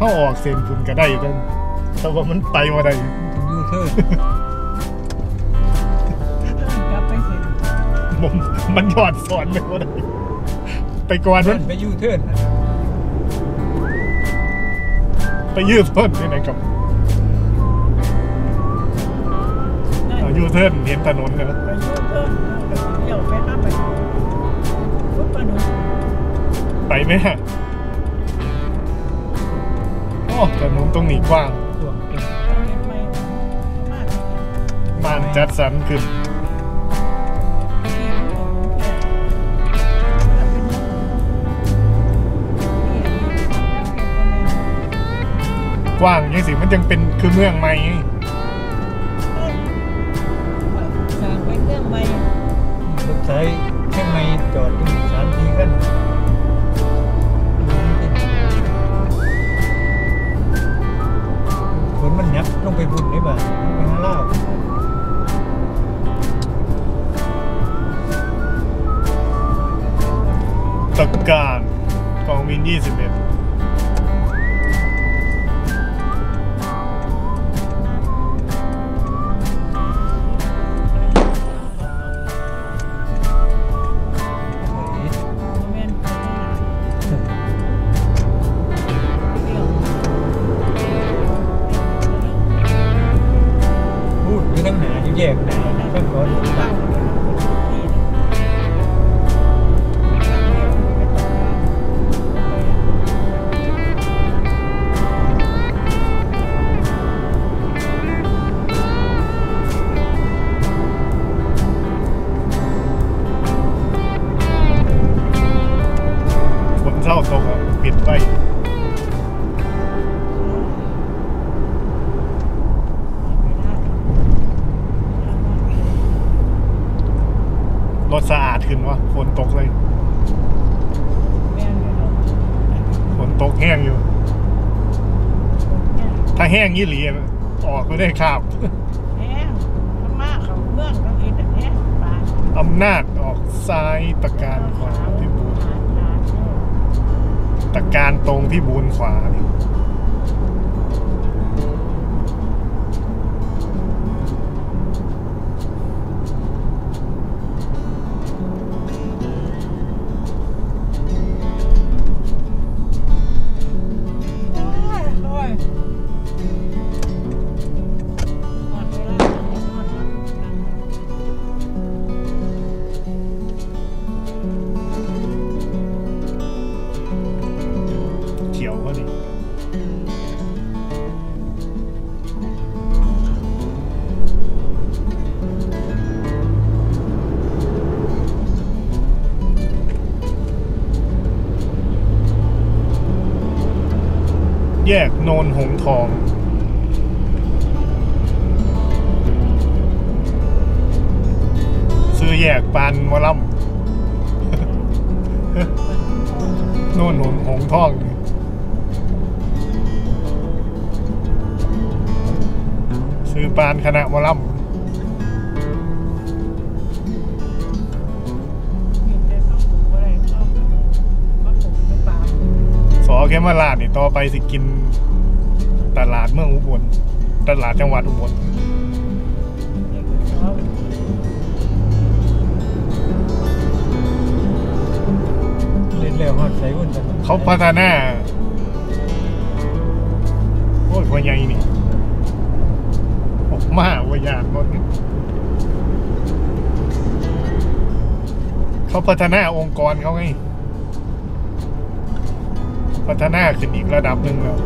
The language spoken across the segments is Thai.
เข้าออกเส้นบุญก็ได้อยู่กันแต่ว่ามันไปมาได้ยูเทิร์นกลับไปเส้นมันหยอดสอนไปว่าได้ไปก่อนมันไปยูเทิร์นไปยืดต้นที่ไหนกับยูเทิร์นเห็นถนนแล้วไปยูเทิร์นเดี๋ยวไปข้ามไปรถถนนไปไหมฮะโอ้ถนนตรงนี้กว้างบ้านจัดสรรขึ้นกว้างยังสิมันยังเป็นคือเมืองใหม่เป็นเมืองใหม่รถไฟเชียงใหม่จอดอยู่สามทีกันฝนมันยับต้องไปบุญได้ป่ะไปหาเหล้าตะการกองวิน21แยกไหนก็ขอดูบ้างฝนเศร้าตกอ่ะปิดไฟรถสะอาดขึ้นวะฝนตกเลยฝนตกแห้งอยู่ถ้าแห้งยี่หลีออกไม่ได้ข้าวแห้งมากเขาเมืองต้องอินแบบนี้อำนาจออกซ้ายตะการขวาพี่บุญตะการตรงพี่บุญขวาแยกโนนหงทองซื้อแยกปานมะล่ำโนนหงทองซื้อปานคณะมะล่ำแค่มาลาดนี่ต่อไปสิกินตลาดเมืองอุบลตลาดจังหวัดอุบลเล่นเร็วฮอดใส่วุ่นเขาพัฒนาโอ้ยว่าใหญ่นี่ออกมาว่าใหญ่หมดเขาพัฒนาองค์กรเขาไงพัฒนาขึ้นอีกระดับหนึ่งแล้ว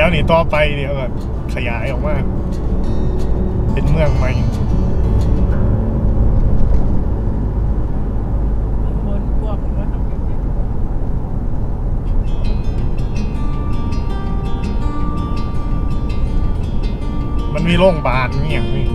แล้วนี่ต่อไปเดี๋ยวขยายออกมาเป็นเมืองใหม่ มีโรงพยาบาลมีอย่างนี้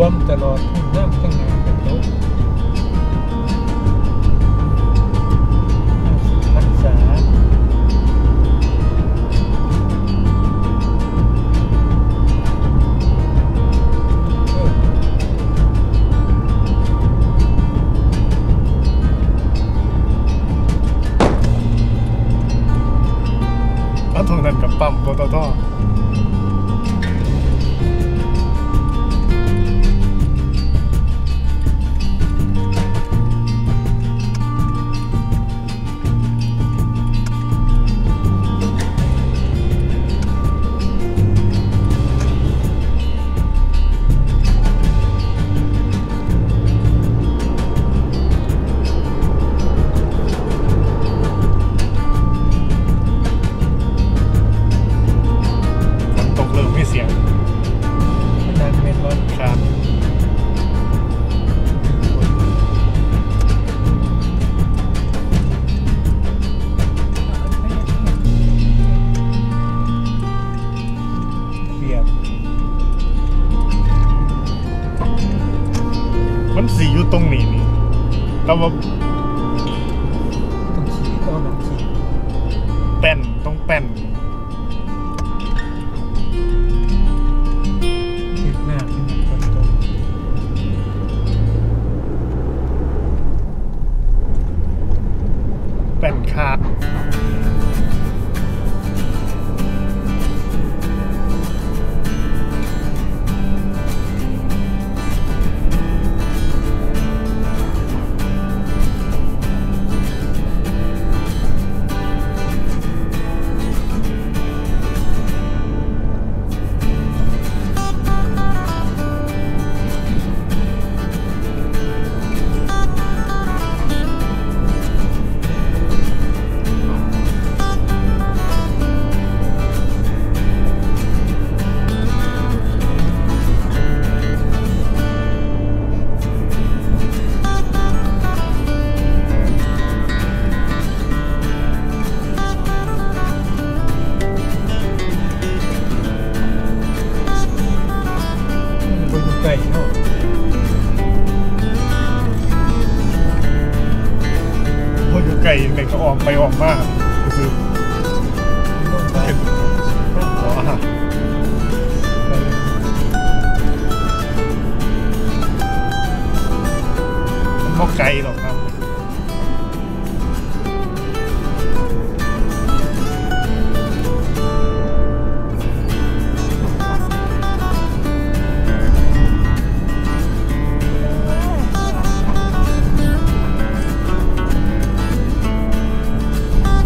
รวมตลอดนั่งตั้งนานเป็นต้นรักษาแล้วทางนั้นกับปั๊มปตท.มันสีอยู่ตรงนี้นี่แต่ว่าต้องขีดก็ต้องขีดแป้นต้องแป้นขีดหน้าขึ้นมาตรงแป้นขาดไก่เด็กก็ออกไปออกมากคือต้องขออาหารไม่ไกลหรอกครับ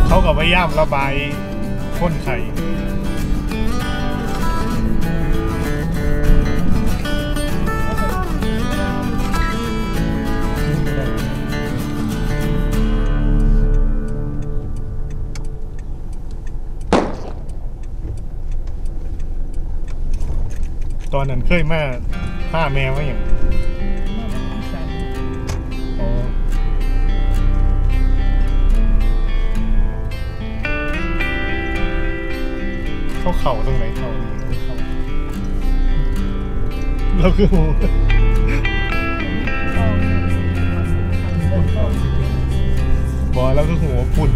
เขาก็พยายามระบายพ่นไข่ตอนนั้นเคยมาฆ่าแมวว่าอย่างเข่าตรงไหนเข่าเราคือหูบอลแล้วก็หัวปุ่น